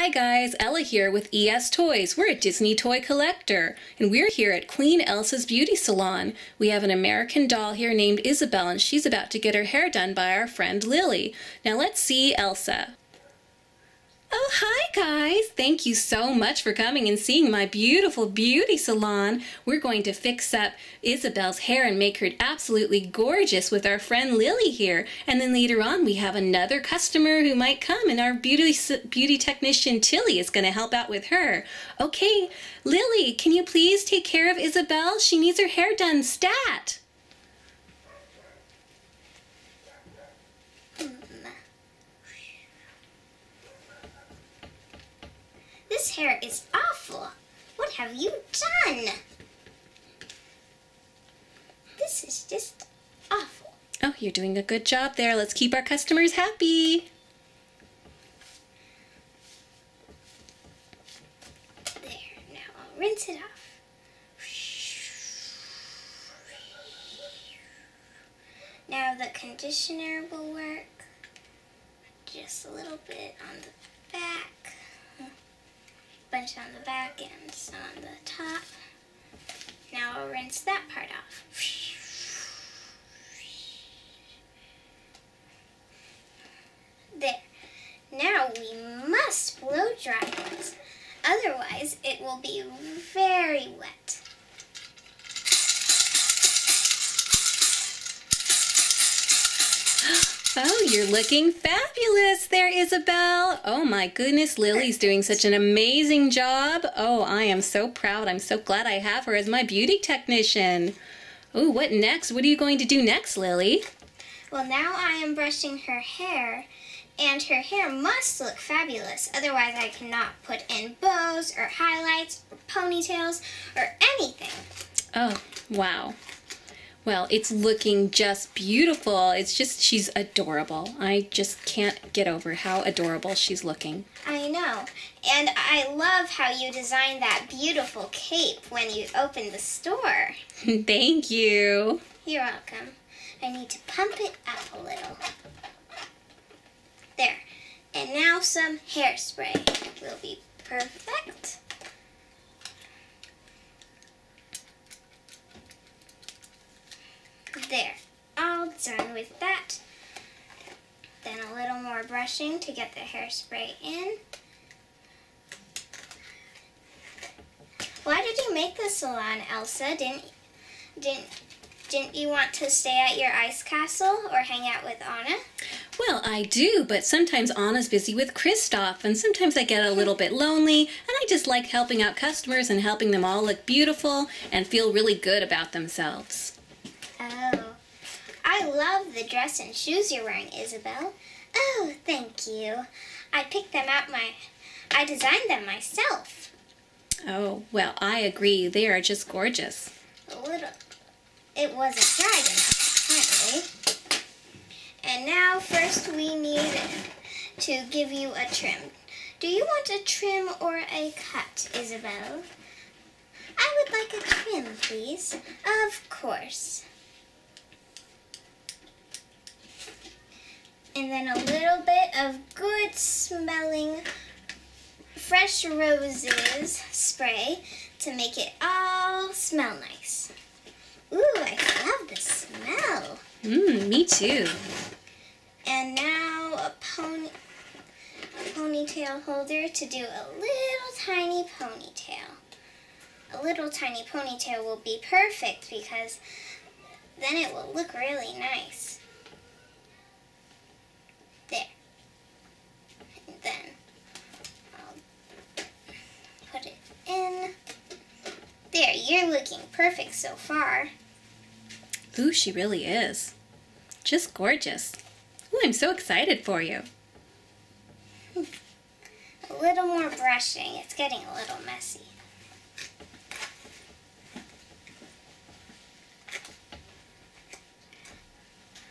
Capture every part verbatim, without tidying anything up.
Hi guys, Ella here with E S Toys. We're a Disney toy collector, and we're here at Queen Elsa's Beauty Salon. We have an American doll here named Isabel, and she's about to get her hair done by our friend Lily. Now let's see Elsa. Oh, hi guys! Thank you so much for coming and seeing my beautiful beauty salon. We're going to fix up Isabel's hair and make her absolutely gorgeous with our friend Lily here. And then later on we have another customer who might come, and our beauty beauty technician Tilly is going to help out with her. Okay, Lily, can you please take care of Isabel? She needs her hair done stat! This hair is awful. What have you done? This is just awful. Oh, you're doing a good job there. Let's keep our customers happy. There, now I'll rinse it off. Now the conditioner will work. Just a little bit on the back. Bunch on the back and some on the top. Now I'll rinse that part off. There. Now we must blow dry this, otherwise it will be very wet. Oh, you're looking fabulous there, Isabel. Oh my goodness, Lily's doing such an amazing job. Oh, I am so proud. I'm so glad I have her as my beauty technician. Oh, what next? What are you going to do next, Lily? Well, now I am brushing her hair, and her hair must look fabulous. Otherwise, I cannot put in bows or highlights or ponytails or anything. Oh, wow. Well, it's looking just beautiful. It's just, she's adorable. I just can't get over how adorable she's looking. I know. And I love how you designed that beautiful cape when you opened the store. Thank you. You're welcome. I need to pump it up a little. There. And now some hairspray will be perfect. There, all done with that. Then a little more brushing to get the hairspray in. Why did you make this salon, Elsa? Didn't didn't didn't you want to stay at your ice castle or hang out with Anna? Well, I do, but sometimes Anna's busy with Kristoff, and sometimes I get a little bit lonely, and I just like helping out customers and helping them all look beautiful and feel really good about themselves. Oh, I love the dress and shoes you're wearing, Isabel. Oh, thank you. I picked them out my, I designed them myself. Oh, well, I agree. They are just gorgeous. A little, it wasn't dried enough, apparently. And now first we need to give you a trim. Do you want a trim or a cut, Isabel? I would like a trim, please. Of course. And then a little bit of good smelling fresh roses spray to make it all smell nice. Ooh, I love the smell. Mmm, me too. And now a pony ponytail holder to do a little tiny ponytail. A little tiny ponytail will be perfect because then it will look really nice. Then I'll put it in. There, you're looking perfect so far. Ooh, she really is. Just gorgeous. Ooh, I'm so excited for you. A little more brushing. It's getting a little messy.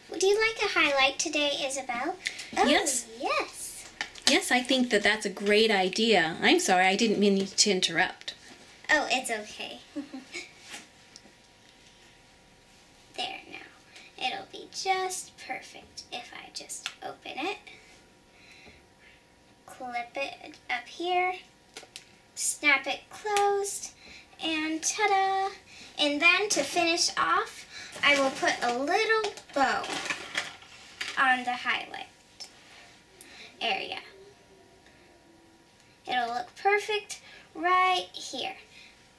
Would you like a highlight today, Isabel? Oh, yes. Yes. Yes, I think that that's a great idea. I'm sorry, I didn't mean to interrupt. Oh, it's okay. There now. It'll be just perfect if I just open it. clip it up here, snap it closed, and ta-da! And then to finish off, I will put a little bow on the highlight area. It'll look perfect right here.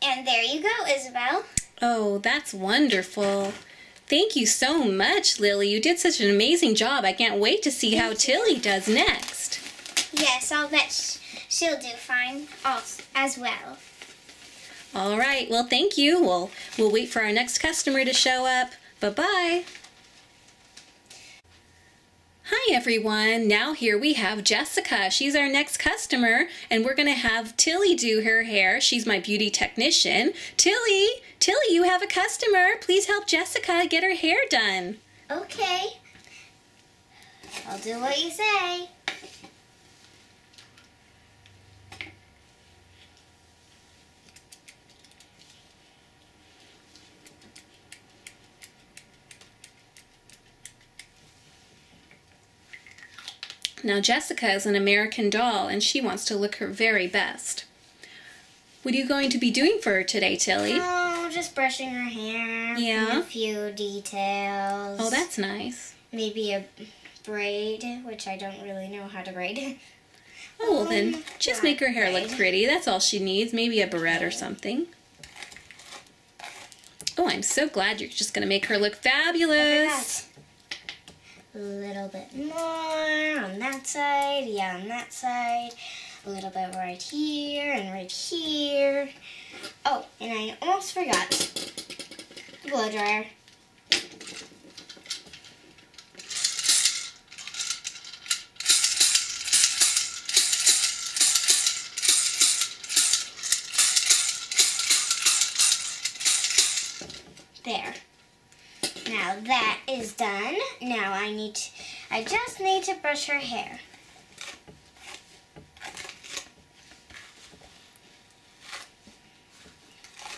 And there you go, Isabel. Oh, that's wonderful. Thank you so much, Lily. You did such an amazing job. I can't wait to see how Tilly does next. Yes, I'll bet she'll do fine as well. All right. Well, thank you. We'll, we'll wait for our next customer to show up. Bye-bye. Hi, everyone. Now here we have Jessica. She's our next customer, and we're going to have Tilly do her hair. She's my beauty technician. Tilly, Tilly, you have a customer. Please help Jessica get her hair done. Okay. I'll do what you say. Now Jessica is an American doll, and she wants to look her very best. What are you going to be doing for her today, Tilly? Oh, just brushing her hair. Yeah. A few details. Oh, that's nice. Maybe a braid, which I don't really know how to braid. Oh, well um, then just make her hair braid. Look pretty. That's all she needs. Maybe a barrette or something. Oh, I'm so glad you're just going to make her look fabulous. A little bit more on that side, yeah, on that side, a little bit right here and right here. Oh, and I almost forgot the blow dryer. There. Now that is done. Now I need to, I just need to brush her hair.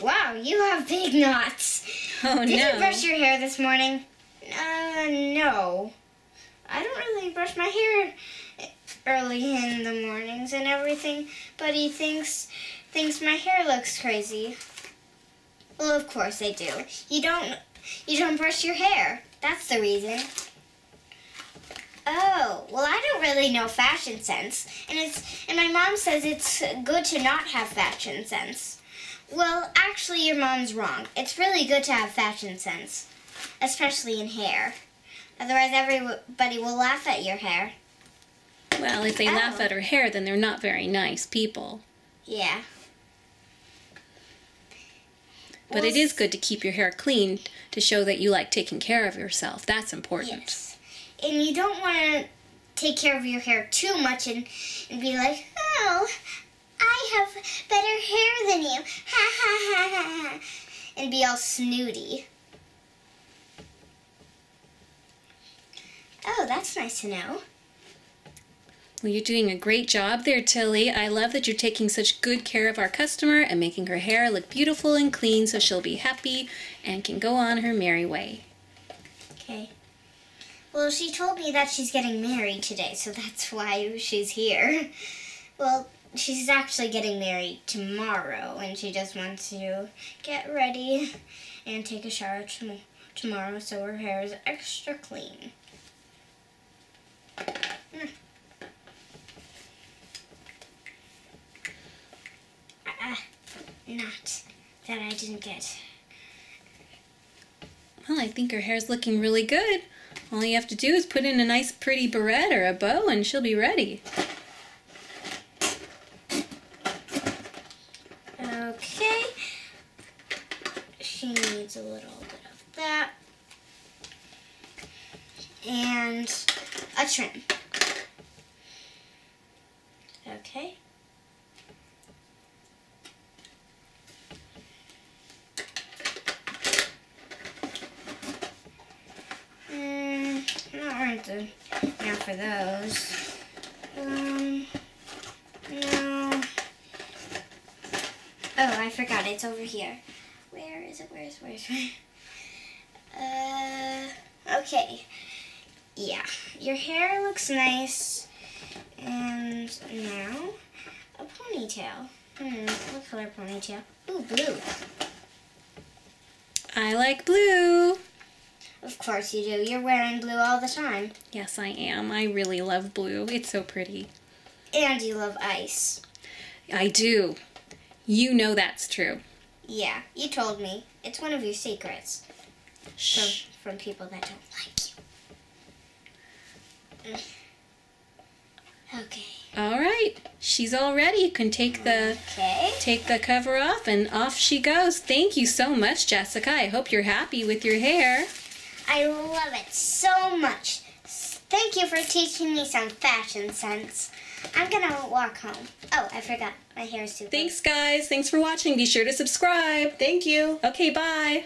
Wow, you have big knots. Oh, Did no. you brush your hair this morning? Uh, no. I don't really brush my hair early in the mornings and everything, but he thinks, thinks my hair looks crazy. Well, of course I do. You don't... You don't brush your hair. That's the reason. Oh, well, I don't really know fashion sense. And it's and my mom says it's good to not have fashion sense. Well, actually, your mom's wrong. It's really good to have fashion sense, especially in hair. Otherwise, everybody will laugh at your hair. Well, if they oh. laugh at her hair, then they're not very nice people. Yeah. But it is good to keep your hair clean to show that you like taking care of yourself. That's important. Yes. And you don't want to take care of your hair too much and, and be like, oh, I have better hair than you. Ha ha ha ha ha. And be all snooty. Oh, that's nice to know. Well, you're doing a great job there, Tilly. I love that you're taking such good care of our customer and making her hair look beautiful and clean so she'll be happy and can go on her merry way. Okay. Well, she told me that she's getting married today, so that's why she's here. Well, she's actually getting married tomorrow, and she just wants to get ready and take a shower tom- tomorrow so her hair is extra clean. Mm. Not that I didn't get. Well, I think her hair's looking really good. All you have to do is put in a nice pretty barrette or a bow and she'll be ready. Okay. She needs a little bit of that. And a trim. Okay. Now for those, um, no, oh, I forgot, it's over here, where is it, where is, where is, where, uh, okay, yeah, your hair looks nice, And now a ponytail. Hmm, what color ponytail? Ooh, blue. I like blue. Of course you do. You're wearing blue all the time. Yes, I am. I really love blue. It's so pretty. And you love ice. I do. You know that's true. Yeah, you told me. It's one of your secrets. Shh. From, from people that don't like you. Okay. All right. She's all ready. You can take the, okay. take the cover off, and off she goes. Thank you so much, Jessica. I hope you're happy with your hair. I love it so much. Thank you for teaching me some fashion sense. I'm going to walk home. Oh, I forgot. My hair is super. Thanks, guys. Thanks for watching. Be sure to subscribe. Thank you. Okay, bye.